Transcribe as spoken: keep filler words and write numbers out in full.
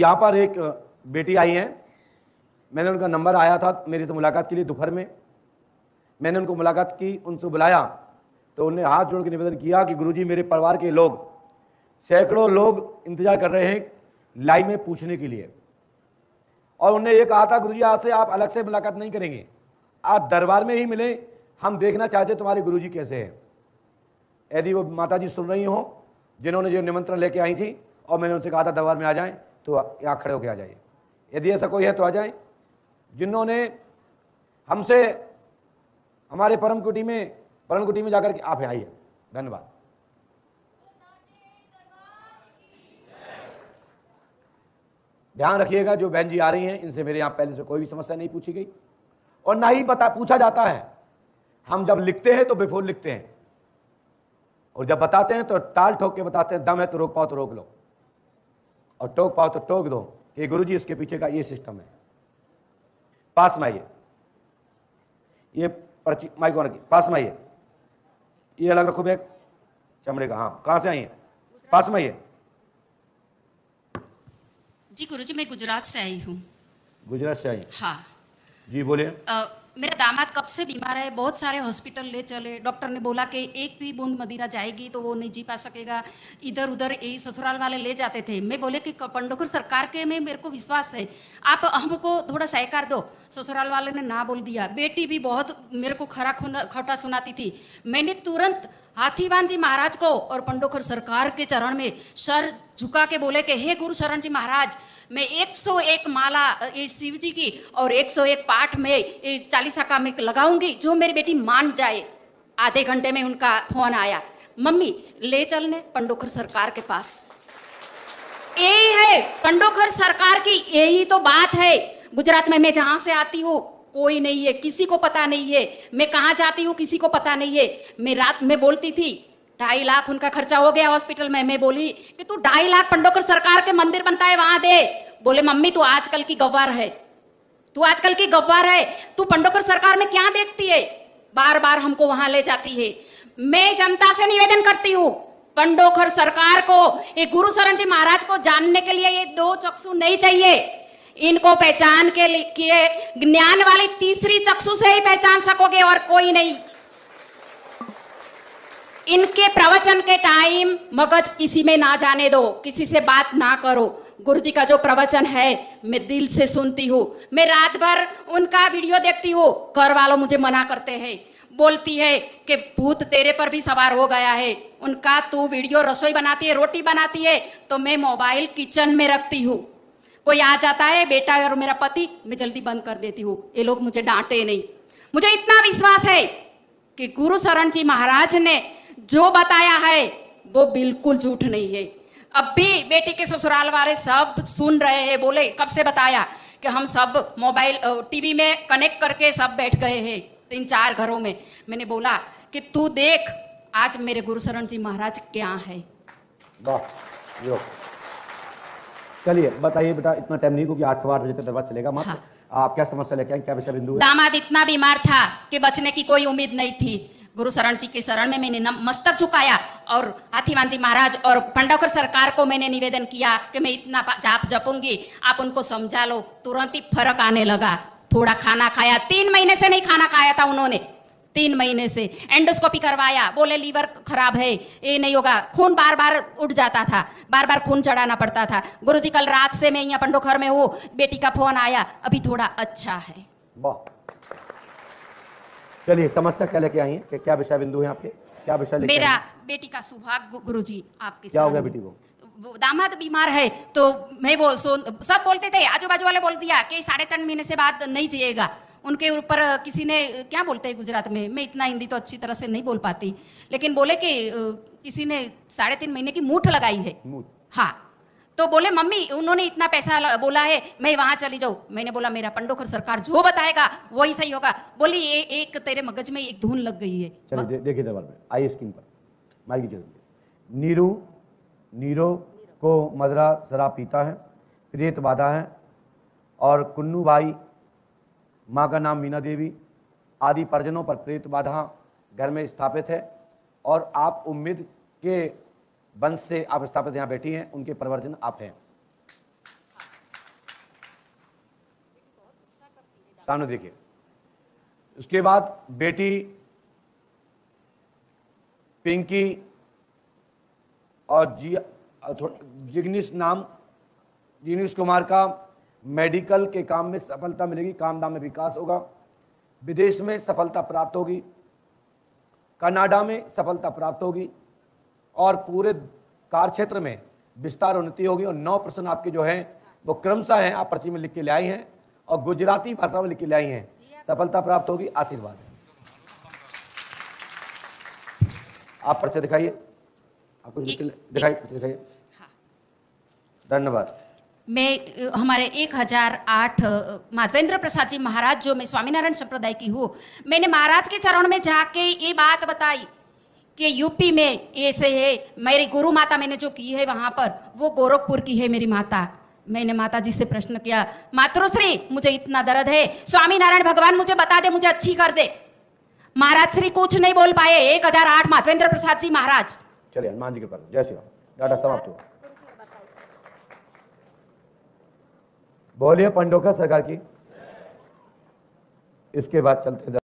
यहाँ पर एक बेटी आई हैं, मैंने उनका नंबर आया था मेरे से मुलाकात के लिए दोपहर में, मैंने उनको मुलाकात की, उनसे बुलाया तो उन्होंने हाथ जोड़ के निवेदन किया कि गुरुजी मेरे परिवार के लोग, सैकड़ों लोग इंतजार कर रहे हैं लाइन में पूछने के लिए, और उन्होंने ये कहा था गुरुजी आज से आप अलग से मुलाकात नहीं करेंगे, आप दरबार में ही मिलें, हम देखना चाहते तुम्हारे गुरुजी कैसे हैं। यदि वो माताजी सुन रही हों जिन्होंने जो निमंत्रण लेके आई थी और मैंने उनसे कहा था दरबार में आ जाएं तो यहाँ खड़े होकर आ जाइए, यदि ऐसा कोई है तो आ जाएं। जिन्होंने हमसे हमारे परम कुटी में परम कुटी में जाकर के आप आइए। धन्यवाद। ध्यान रखिएगा जो बहन जी आ रही हैं इनसे मेरे यहाँ पहले से कोई भी समस्या नहीं पूछी गई और ना ही बता पूछा जाता है। हम जब लिखते हैं तो बिफोर लिखते हैं और जब बताते हैं तो ताल ठोक के बताते हैं। दम है तो रोक पाओ तो रोक लो और टोक पाओ तो टोक दो कि गुरुजी इसके पीछे का ये सिस्टम है। पास में आइए, ये पर्ची माइक ऑन की, पास में आइए, ये अलग रखो बैग चमड़े का। हाँ, कहाँ से आइए? पास में आइए। जी गुरुजी मैं गुजरात से आई हूँ। गुजरात से आई? हाँ जी, बोलिए। मेरा दामाद कब से बीमार है, बहुत सारे हॉस्पिटल ले चले, डॉक्टर ने बोला कि एक भी बूंद मदिरा जाएगी तो वो नहीं जी पा सकेगा। इधर उधर यही ससुराल वाले ले जाते थे। मैं बोले कि पंडोखर सरकार के में मेरे को विश्वास है, आप हमको थोड़ा सहकार दो। ससुराल वाले ने ना बोल दिया। बेटी भी बहुत मेरे को खरा खटा सुनाती थी। मैंने तुरंत हाथीवान जी महाराज को और पंडोखर सरकार के चरण में सर झुका के बोले कि हे गुरु शरण जी महाराज, मैं एक सौ एक माला ये शिव जी की और एक सौ एक पाठ में ये चालीसा का मैं लगाऊंगी, जो मेरी बेटी मान जाए। आधे घंटे में उनका फोन आया, मम्मी ले चलने पंडोखर सरकार के पास। यही है पंडोखर सरकार की, यही तो बात है। गुजरात में मैं जहाँ से आती हूँ कोई नहीं है, किसी को पता नहीं है। मैं कहाँ जाती हूँ किसी को पता नहीं है। मैं रात में बोलती थी ढाई लाख उनका खर्चा हो गया हॉस्पिटल में। मैं बोली कि तू ढाई लाख पंडोखर सरकार के मंदिर बनता है वहां दे। बोले मम्मी तू आजकल की गवार है, तू आजकल की गवार है, तू पंडोखर सरकार में क्या देखती है, बार बार हमको वहां ले जाती है। मैं जनता से निवेदन करती हूँ पंडोखर सरकार को, ये गुरु शरण जी महाराज को जानने के लिए ये दो चक्षु नहीं चाहिए, इनको पहचान के लिए ज्ञान वाली तीसरी चक्षु से ही पहचान सकोगे और कोई नहीं। इनके प्रवचन के टाइम मगज किसी में ना जाने दो, किसी से बात ना करो। गुरुजी का जो प्रवचन है मैं दिल से सुनती हूँ। मैं रात भर उनका वीडियो देखती हूँ। घर वालों मुझे मना करते हैं, बोलती है कि भूत तेरे पर भी सवार हो गया है। उनका तू वीडियो रसोई बनाती है, रोटी बनाती है तो मैं मोबाइल किचन में रखती हूँ। कोई आ जाता है बेटा और मेरा पति, मैं जल्दी बंद कर देती हूँ, ये लोग मुझे डांटे नहीं। मुझे इतना विश्वास है कि गुरु शरण जी महाराज ने जो बताया है वो बिल्कुल झूठ नहीं है। अब भी बेटी के ससुराल वाले सब सुन रहे हैं, बोले कब से बताया कि हम सब मोबाइल टीवी में कनेक्ट करके सब बैठ गए हैं तीन चार घरों में। मैंने बोला कि तू देख आज मेरे गुरु शरण जी महाराज क्या है। चलिए बताइए बेटा, इतना टाइम नहीं क्योंकि आठ सवा आठ बजे तक दरबार चलेगा। हाँ। आप क्या समस्या लेके आए, क्या विषय बिंदु है? दामाद इतना बीमार था कि बचने की कोई उम्मीद नहीं थी। गुरु शरण जी के शरण में मैंने मस्तक झुकाया और हाथीवान जी महाराज और पंडोखर सरकार को मैंने निवेदन किया कि मैं इतना जाप जपूंगी, आप उनको समझा लो। तुरंत ही फर्क आने लगा। थोड़ा खाना खाया, तीन महीने से नहीं खाना खाया था उन्होंने, तीन महीने से एंडोस्कोपी करवाया, बोले लीवर खराब है, ये नहीं होगा। खून बार बार उठ जाता था, बार बार खून चढ़ाना पड़ता था। गुरुजी कल रात से मैं यहाँ पंडोखर में हूँ, बेटी का फोन आया, अभी थोड़ा अच्छा है। चलिए समस्या क्या लेके आई है, क्या विषय बिंदु है आपके, क्या विषय? मेरा बेटी का सुहाग गुरुजी आपके। क्या हो गया बेटी को? दामाद बीमार है तो मैं वो सब बोलते थे, आजू बाजू वाले बोल दिया कि साढ़े तीन महीने से बाद नहीं जिएगा। उनके ऊपर किसी ने क्या बोलते हैं गुजरात में, मैं इतना हिंदी तो अच्छी तरह से नहीं बोल पाती, लेकिन बोले कि किसी ने साढ़े तीन महीने की मूठ लगाई है। हाँ, तो बोले मम्मी उन्होंने इतना पैसा बोला है, मैं वहाँ चली जाऊँ। मैंने बोला मेरा पंडोखर सरकार जो बताएगा वही सही होगा। बोली ये एक तेरे मगज में एक धुन लग गई है। चलिए देखिए दरबार में आई स्क्रीन पर माइक जरूर। नीरू नीरो को मदरा शराब पीता है, प्रेत बाधा है, और कुन्नू भाई माँ का नाम मीना देवी आदि परिजनों पर प्रेत बाधा घर में स्थापित है और आप उम्मीद के वंश से आप स्थापित यहाँ बैठी हैं, उनके प्रवर्तन आप हैं। सामने देखिए। उसके बाद बेटी पिंकी और जी जिग्निश नाम जिग्निश कुमार का मेडिकल के काम में सफलता मिलेगी, कामधाम में विकास होगा, विदेश में सफलता प्राप्त होगी, कनाडा में सफलता प्राप्त होगी और पूरे कार्य क्षेत्र में विस्तार उन्नति होगी। और नौ प्रश्न आपके जो हैं वो क्रमशः हैं, आप पर्ची में लिख के ले आई हैं और गुजराती भाषा में लिख के ले आई हैं। सफलता प्राप्त होगी, आशीर्वाद है। आप पर्चे दिखाइए, आप कुछ दिखाइए कुछ दिखाइए। धन्यवाद। मैं हमारे एक हज़ार आठ माधवेंद्र प्रसाद जी महाराज, जो मैं स्वामीनारायण संप्रदाय की हूँ, मैंने महाराज के चरण में जाके ये बात बताई कि यूपी में ऐसे है। मेरी गुरु माता मैंने जो की है वहाँ पर, वो गोरखपुर की है मेरी माता। मैंने माता जी से प्रश्न किया, मातृश्री मुझे इतना दर्द है, स्वामी नारायण भगवान मुझे बता दे, मुझे अच्छी कर दे। महाराज श्री कुछ नहीं बोल पाए। एक हजार आठ माधवेंद्र प्रसाद जी महाराज। चलिए हनुमान जी के पास। जय श्री राम। डाटा समाप्त हुआ। बोलिए पंडोखर सरकार की। इसके बाद चलते हैं।